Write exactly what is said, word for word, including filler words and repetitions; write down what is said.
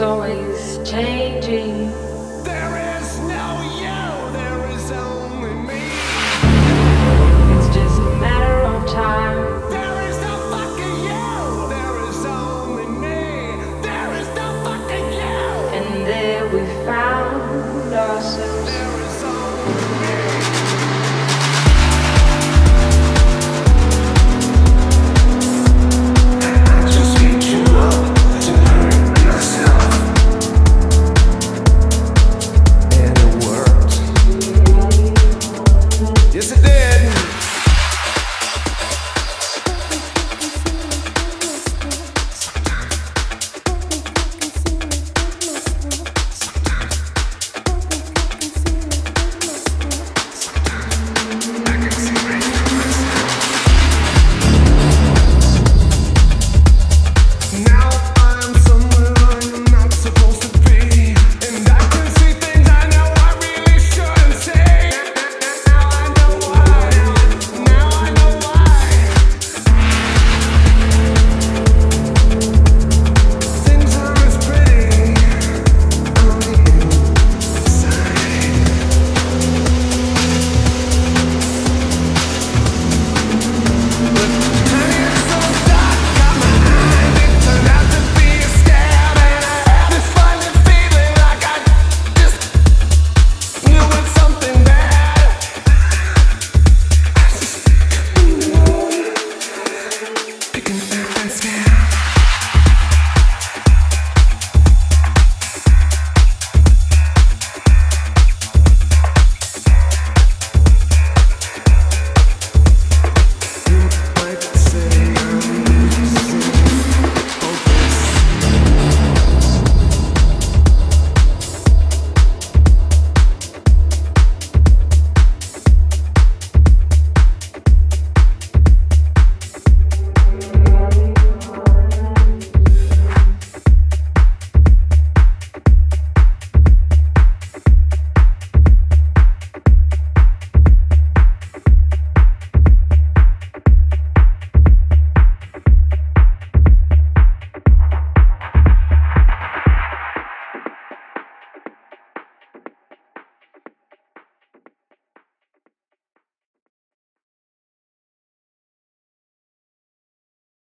always changing.